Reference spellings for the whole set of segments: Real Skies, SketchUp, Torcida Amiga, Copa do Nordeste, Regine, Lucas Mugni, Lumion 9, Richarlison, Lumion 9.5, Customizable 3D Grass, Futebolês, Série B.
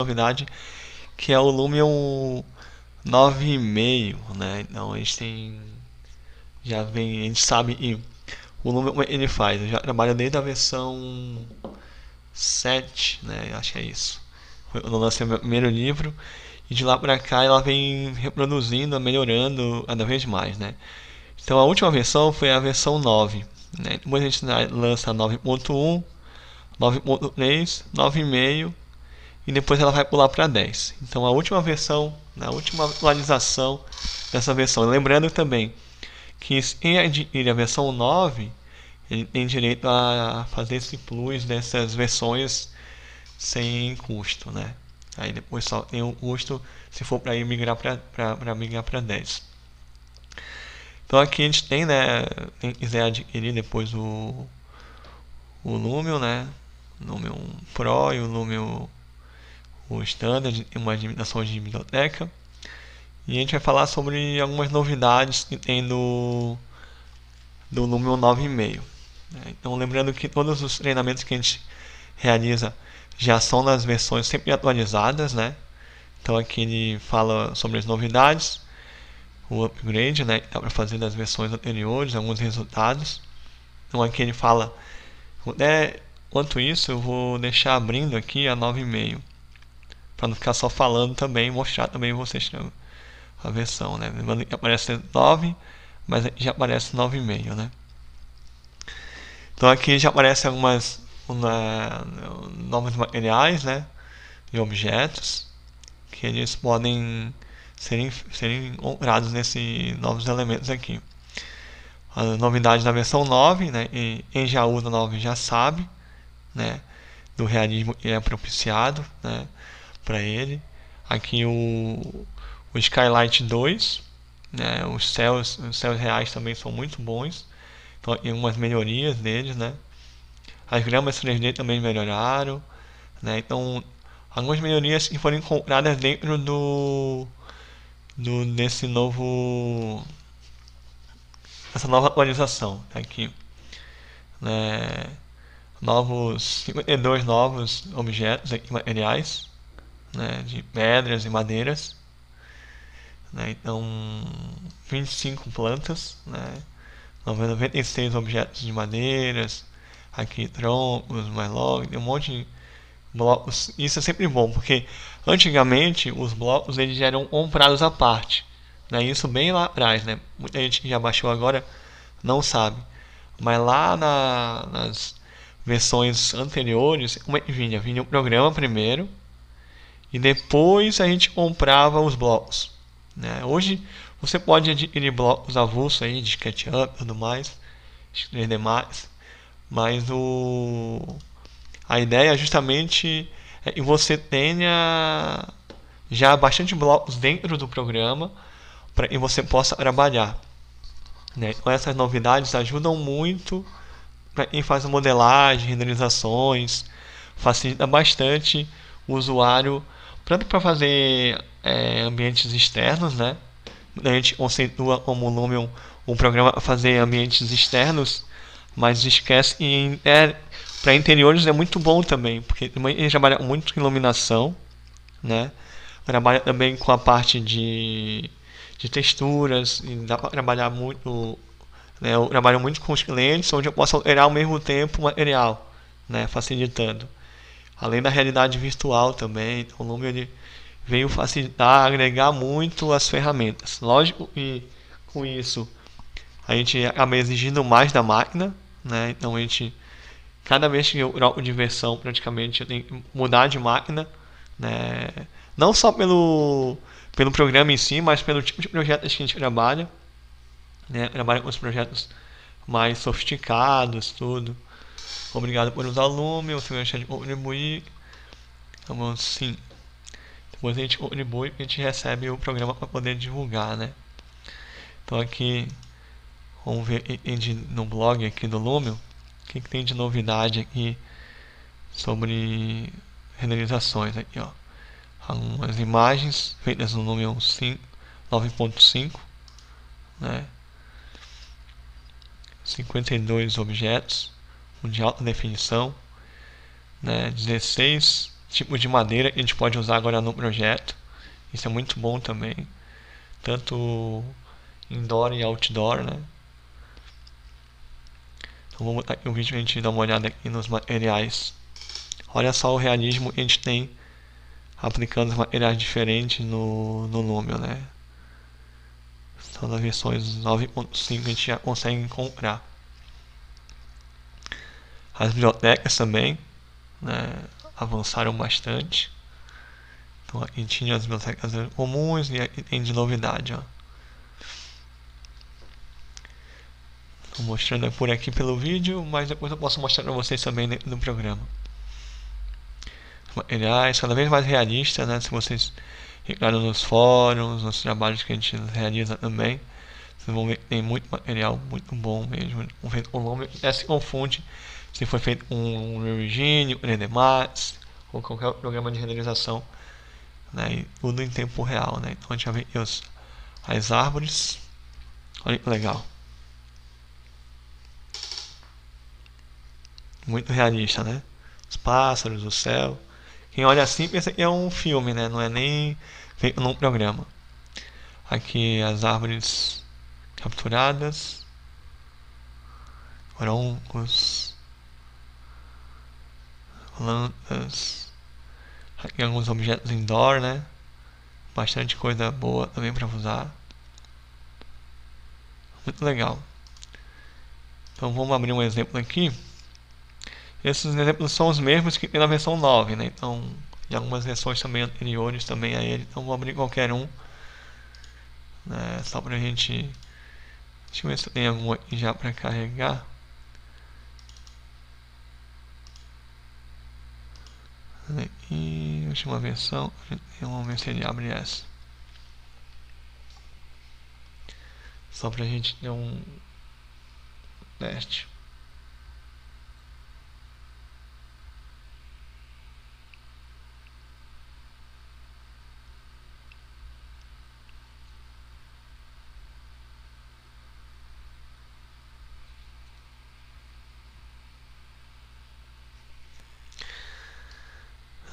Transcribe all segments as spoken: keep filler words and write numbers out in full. Novidade que é o Lumion nove e meio, né? Então a gente tem, já vem, a gente sabe, e o Lumion ele faz, eu já trabalho desde a versão sete, né? Acho que é isso. Eu lancei meu primeiro livro e de lá pra cá ela vem reproduzindo, melhorando cada vez mais, né? Então a última versão foi a versão nove, né? Depois a gente lança nove ponto um, nove ponto três, nove e meio. E depois ela vai pular para dez. Então a última versão, na última atualização dessa versão. Lembrando também que quem adquire a versão nove, ele tem direito a fazer esse plus dessas versões sem custo, né? Aí depois só tem o custo se for para migrar para dez. Então aqui a gente tem, né? Quem quiser adquirir depois o, o Lumion, né? Lumion Pro e o Lumion... o standard, uma limitação de biblioteca, e a gente vai falar sobre algumas novidades que tem do, do Lumion nove e meio. Então lembrando que todos os treinamentos que a gente realiza já são nas versões sempre atualizadas, né? Então aqui ele fala sobre as novidades, o upgrade, né, que dá para fazer das versões anteriores, alguns resultados. Então aqui ele fala, né, quanto isso eu vou deixar abrindo aqui a nove e meio. Para não ficar só falando também, mostrar também vocês a versão, né? Lembrando que aparece nove, mas já aparece nove e meio, né? Então aqui já aparecem algumas uma, novos materiais, né? E objetos que eles podem serem, serem encontrados nesses novos elementos aqui. A novidade da versão nove, né? E quem já usa nove já sabe, né? Do realismo que é propiciado, né? Para ele, aqui o, o Skylight dois, né? os, céus, os céus reais também são muito bons, então tem algumas melhorias deles, né? As gramas três D também melhoraram, né? Então algumas melhorias que foram encontradas dentro do, do desse novo essa nova atualização aqui, né? Novos cinquenta e dois novos objetos e materiais, né, de pedras e madeiras, né, então vinte e cinco plantas, né, noventa e seis objetos de madeiras, aqui troncos, mais logo, um monte de blocos. Isso é sempre bom, porque antigamente os blocos eles eram comprados à parte, né, isso bem lá atrás, né, muita gente que já baixou agora não sabe, mas lá na, nas versões anteriores, como é que vinha? Vinha o programa primeiro, e depois a gente comprava os blocos, né? Hoje você pode adquirir blocos avulsos aí de SketchUp e tudo mais, três D Max, mas o... a ideia justamente é que você tenha já bastante blocos dentro do programa para que você possa trabalhar, né? Então essas novidades ajudam muito para quem faz modelagem, renderizações, facilita bastante o usuário tanto para fazer é, ambientes externos, né? A gente conceitua como Lumion um programa para fazer ambientes externos, mas esquece que é, para interiores é muito bom também, porque ele trabalha muito com iluminação, né? Trabalha também com a parte de, de texturas, e dá para trabalhar muito, né? Eu trabalho muito com os clientes, onde eu posso alterar ao mesmo tempo o material, né? Facilitando. Além da realidade virtual também, o Lumion ele veio facilitar, agregar muito as ferramentas. Lógico que com isso a gente acaba exigindo mais da máquina, né? Então a gente, cada vez que eu troco de versão praticamente eu tenho que mudar de máquina, né? Não só pelo, pelo programa em si, mas pelo tipo de projetos que a gente trabalha, né? Trabalha com os projetos mais sofisticados, tudo. Obrigado por usar o Lumion, se não deixar de contribuir. Então, sim. Depois a gente contribui e a gente recebe o programa para poder divulgar, né? Então aqui, vamos ver no blog aqui do Lumion, o que, que tem de novidade aqui sobre renderizações aqui, ó. Algumas imagens feitas no Lumion nove ponto cinco, né? cinquenta e dois objetos, um de alta definição, né? dezesseis tipos de madeira que a gente pode usar agora no projeto. Isso é muito bom também, tanto indoor e outdoor, né? Então vamos botar aqui o vídeo para a gente dar uma olhada aqui nos materiais. Olha só o realismo que a gente tem aplicando os materiais diferentes no, no Lumion, né? Então nas versões nove ponto cinco a gente já consegue encontrar as bibliotecas também, né? Avançaram bastante. Então aqui tinha as bibliotecas comuns e aqui tem de novidade, ó. Estou mostrando por aqui pelo vídeo, mas depois eu posso mostrar para vocês também dentro do programa. Materiais cada vez mais realistas, né? Se vocês entraram nos fóruns, nos trabalhos que a gente realiza também, vocês vão ver que tem muito material muito bom mesmo. O nome é, se confunde se foi feito um, um Regine, um Redemax ou qualquer programa de renderização, né? E tudo em tempo real, né? Então a gente vai ver os, as árvores. Olha que legal, muito realista, né? Os pássaros, o céu. Quem olha assim pensa que é um filme, né? Não é nem feito num programa. Aqui as árvores capturadas, troncos, plantas. Aqui alguns objetos indoor, né? Bastante coisa boa também para usar. Muito legal. Então vamos abrir um exemplo aqui. Esses exemplos são os mesmos que tem na versão nove, né? Então, e algumas versões também anteriores também a ele. Então vou abrir qualquer um, né? Só pra gente... Deixa eu ver se tem algum aqui já pra carregar. E última versão, vamos ver se ele abre essa. Só pra gente ter um teste.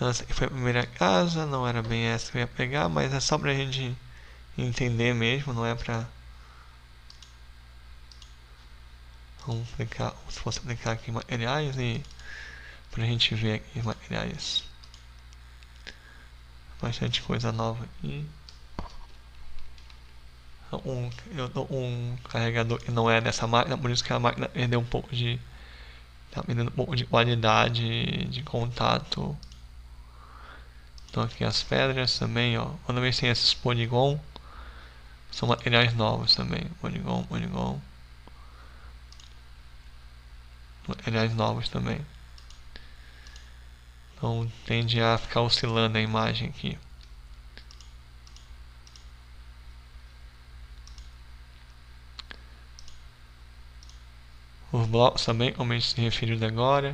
Essa aqui foi a primeira casa, não era bem essa que eu ia pegar, mas é só pra gente entender mesmo, não é pra... Vamos clicar, se fosse clicar aqui em materiais e... pra gente ver aqui em materiais. Bastante coisa nova aqui. Um, eu dou um carregador que não é dessa máquina, por isso que a máquina perdeu um pouco de... Tá perdendo um pouco de qualidade, de contato. Então aqui as pedras também, ó. Quando vem tem esses poligon, são materiais novos também. Poligon, poligon. Materiais novos também. Então tende a ficar oscilando a imagem aqui. Os blocos também, como a gente se referiu agora.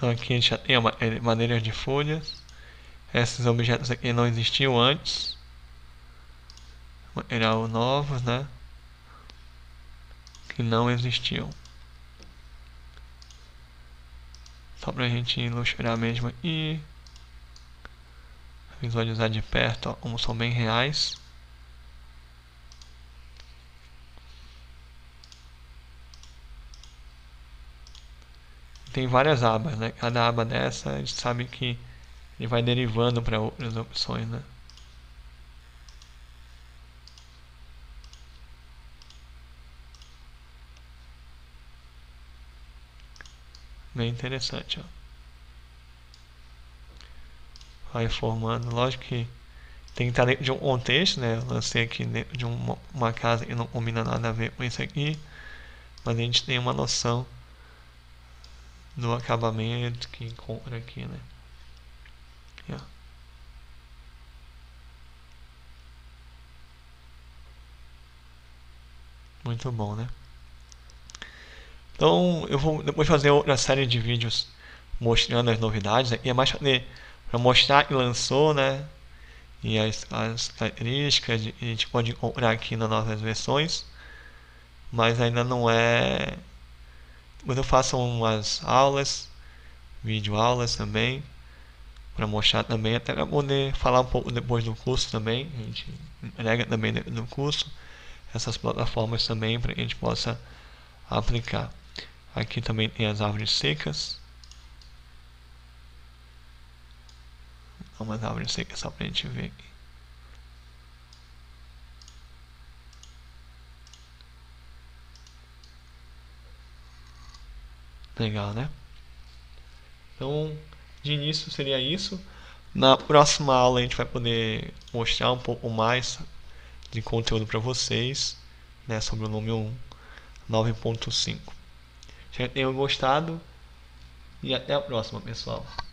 Então aqui a gente já tem madeiras de folhas. Esses objetos aqui não existiam antes. Material novos, né? Que não existiam. Só pra gente ilustrar mesmo e visualizar de perto, ó, como são bem reais. Tem várias abas, né? Cada aba dessa a gente sabe que ele vai derivando para outras opções, né? Bem interessante, ó. Vai formando, lógico que tem que estar dentro de um contexto, né? Eu lancei aqui dentro de uma, uma casa que não combina nada a ver com isso aqui, mas a gente tem uma noção do acabamento que encontra aqui, né? Aqui, ó. Muito bom, né? Então eu vou depois fazer outra série de vídeos mostrando as novidades, né? E é mais para mostrar que lançou, né? E as, as características a gente pode encontrar aqui nas nossas versões, mas ainda não é. Mas eu faço umas aulas, vídeo aulas também, para mostrar também, até para poder falar um pouco depois do curso também. A gente entrega também no curso essas plataformas também para que a gente possa aplicar. Aqui também tem as árvores secas. Umas árvores secas só para a gente ver aqui. Legal, né? Então, de início seria isso. Na próxima aula a gente vai poder mostrar um pouco mais de conteúdo para vocês, né, sobre o Lumion nove ponto cinco. Espero que tenham gostado e até a próxima, pessoal.